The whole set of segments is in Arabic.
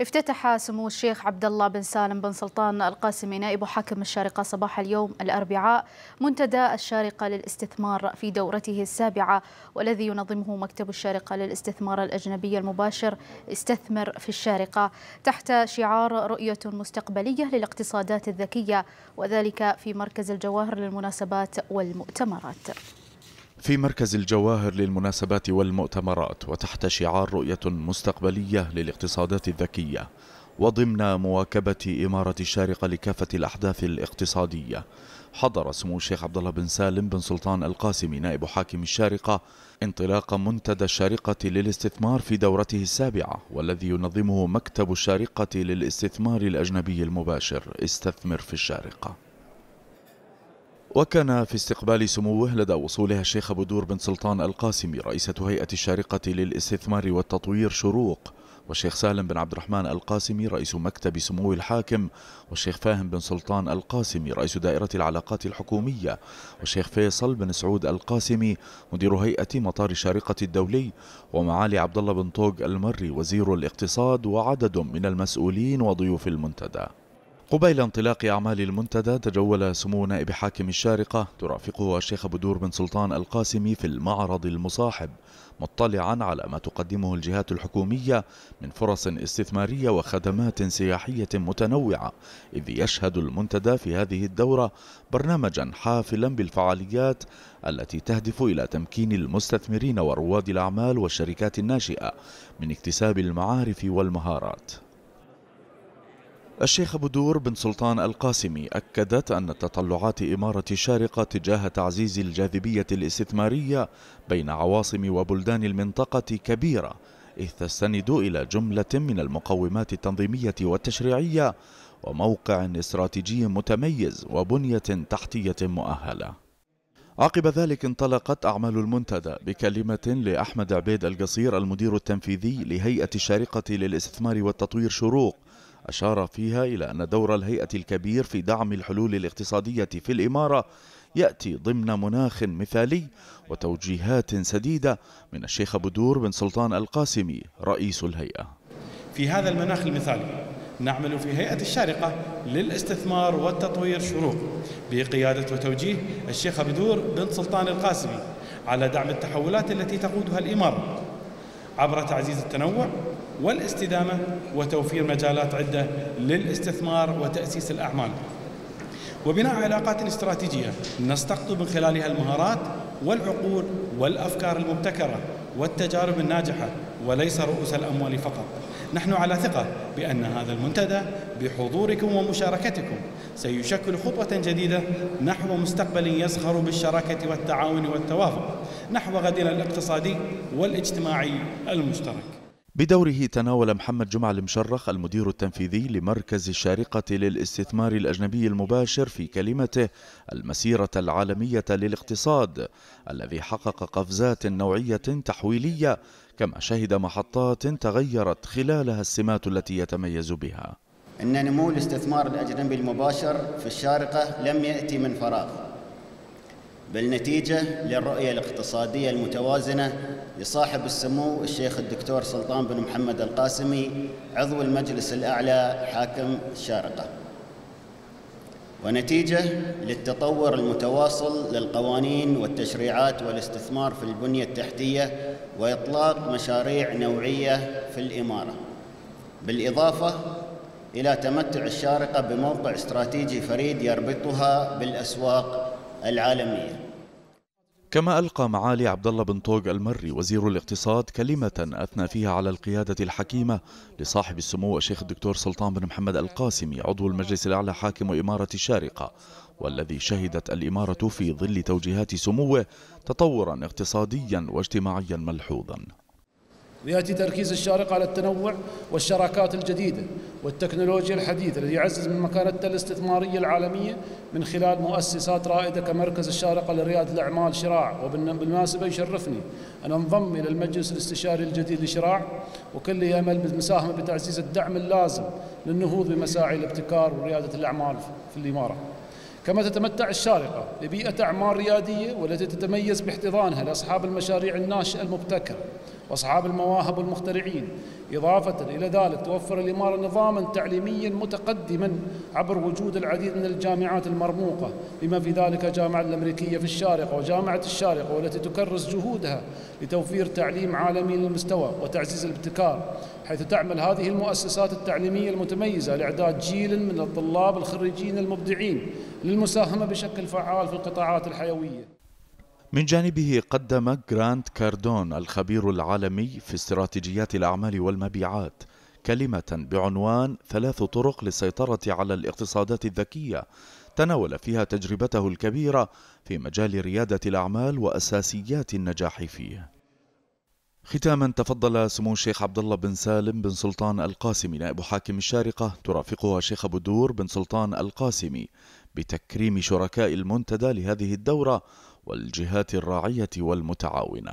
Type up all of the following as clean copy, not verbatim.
افتتح سمو الشيخ عبد الله بن سالم بن سلطان القاسمي نائب حاكم الشارقة صباح اليوم الأربعاء منتدى الشارقة للاستثمار في دورته السابعة، والذي ينظمه مكتب الشارقة للاستثمار الأجنبي المباشر استثمر في الشارقة تحت شعار رؤية مستقبلية للاقتصادات الذكية، وذلك في مركز الجواهر للمناسبات والمؤتمرات. في مركز الجواهر للمناسبات والمؤتمرات وتحت شعار رؤية مستقبلية للاقتصادات الذكية، وضمن مواكبة إمارة الشارقة لكافة الأحداث الاقتصادية، حضر سمو الشيخ عبد الله بن سالم بن سلطان القاسمي نائب حاكم الشارقة انطلاق منتدى الشارقة للاستثمار في دورته السابعة، والذي ينظمه مكتب الشارقة للاستثمار الأجنبي المباشر استثمر في الشارقة. وكان في استقبال سموه لدى وصولها الشيخ بدور بن سلطان القاسمي رئيسة هيئة الشارقة للاستثمار والتطوير شروق، والشيخ سالم بن عبد الرحمن القاسمي رئيس مكتب سمو الحاكم، والشيخ فاهم بن سلطان القاسمي رئيس دائرة العلاقات الحكومية، والشيخ فيصل بن سعود القاسمي مدير هيئة مطار الشارقة الدولي، ومعالي عبد الله بن طوق المري وزير الاقتصاد، وعدد من المسؤولين وضيوف المنتدى. قبيل انطلاق أعمال المنتدى تجول سمو نائب حاكم الشارقة ترافقه الشيخ بدور بن سلطان القاسمي في المعرض المصاحب، مطلعا على ما تقدمه الجهات الحكومية من فرص استثمارية وخدمات سياحية متنوعة، إذ يشهد المنتدى في هذه الدورة برنامجا حافلا بالفعاليات التي تهدف إلى تمكين المستثمرين ورواد الأعمال والشركات الناشئة من اكتساب المعارف والمهارات. الشيخ بدور بن سلطان القاسمي أكدت أن تطلعات إمارة الشارقة تجاه تعزيز الجاذبية الاستثمارية بين عواصم وبلدان المنطقة كبيرة، إذ تستند إلى جملة من المقومات التنظيمية والتشريعية وموقع استراتيجي متميز وبنية تحتية مؤهلة. عقب ذلك انطلقت أعمال المنتدى بكلمة لأحمد عبيد القصير المدير التنفيذي لهيئة الشارقة للاستثمار والتطوير شروق، أشار فيها إلى أن دور الهيئة الكبير في دعم الحلول الاقتصادية في الإمارة يأتي ضمن مناخ مثالي وتوجيهات سديدة من الشيخ بدور بن سلطان القاسمي رئيس الهيئة. في هذا المناخ المثالي نعمل في هيئة الشارقة للاستثمار والتطوير شروق بقيادة وتوجيه الشيخ بدور بن سلطان القاسمي على دعم التحولات التي تقودها الإمارة عبر تعزيز التنوع والاستدامة وتوفير مجالات عدة للاستثمار وتأسيس الأعمال، وبناء علاقات استراتيجية نستقطب من خلالها المهارات والعقول والأفكار المبتكرة والتجارب الناجحة وليس رؤوس الأموال فقط. نحن على ثقة بأن هذا المنتدى بحضوركم ومشاركتكم سيشكل خطوة جديدة نحو مستقبل يزخر بالشراكة والتعاون والتوافق نحو غدنا الاقتصادي والاجتماعي المشترك. بدوره تناول محمد جمعة المشرخ المدير التنفيذي لمركز الشارقة للاستثمار الأجنبي المباشر في كلمته المسيرة العالمية للاقتصاد الذي حقق قفزات نوعية تحويلية، كما شهد محطات تغيرت خلالها السمات التي يتميز بها. إن نمو الاستثمار الأجنبي المباشر في الشارقة لم يأتي من فراغ، بل نتيجة للرؤية الاقتصادية المتوازنة لصاحب السمو الشيخ الدكتور سلطان بن محمد القاسمي عضو المجلس الأعلى حاكم الشارقة، ونتيجة للتطور المتواصل للقوانين والتشريعات والاستثمار في البنية التحتية وإطلاق مشاريع نوعية في الإمارة، بالإضافة إلى تمتع الشارقة بموقع استراتيجي فريد يربطها بالأسواق العالمية. كما ألقى معالي عبد الله بن طوق المري وزير الاقتصاد كلمة أثنى فيها على القيادة الحكيمة لصاحب السمو الشيخ الدكتور سلطان بن محمد القاسمي عضو المجلس الأعلى حاكم إمارة الشارقة، والذي شهدت الإمارة في ظل توجيهات سموه تطورا اقتصاديا واجتماعيا ملحوظا. يأتي تركيز الشارقة على التنوع والشراكات الجديدة والتكنولوجيا الحديثة الذي يعزز من مكانتها الاستثمارية العالمية من خلال مؤسسات رائدة كمركز الشارقة لريادة الأعمال شراع. وبالمناسبة يشرفني أن أنضم إلى المجلس الاستشاري الجديد لشراع، وكل يأمل بالمساهمة بتعزيز الدعم اللازم للنهوض بمساعي الابتكار وريادة الأعمال في الإمارة. كما تتمتع الشارقة ببيئة أعمار ريادية والتي تتميز باحتضانها لأصحاب المشاريع الناشئة المبتكرة وأصحاب المواهب والمخترعين، إضافة إلى ذلك توفر الإمارة نظاماً تعليمياً متقدماً عبر وجود العديد من الجامعات المرموقة بما في ذلك الجامعة الأمريكية في الشارقة وجامعة الشارقة، والتي تكرس جهودها لتوفير تعليم عالمي للمستوى وتعزيز الابتكار، حيث تعمل هذه المؤسسات التعليمية المتميزة لإعداد جيل من الطلاب الخريجين المبدعين للمساهمة بشكل فعال في القطاعات الحيوية. من جانبه قدم غرانت كاردون الخبير العالمي في استراتيجيات الأعمال والمبيعات كلمة بعنوان 3 طرق للسيطرة على الاقتصادات الذكية، تناول فيها تجربته الكبيرة في مجال ريادة الأعمال وأساسيات النجاح فيه. ختاما تفضل سمو الشيخ عبد الله بن سالم بن سلطان القاسمي نائب حاكم الشارقة، ترافقها الشيخ بدور بن سلطان القاسمي، بتكريم شركاء المنتدى لهذه الدورة والجهات الراعية والمتعاونة.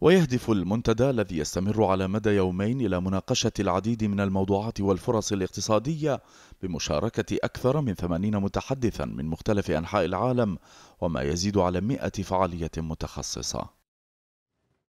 ويهدف المنتدى الذي يستمر على مدى يومين إلى مناقشة العديد من الموضوعات والفرص الاقتصادية بمشاركة أكثر من 80 متحدثا من مختلف أنحاء العالم وما يزيد على 100 فعالية متخصصة.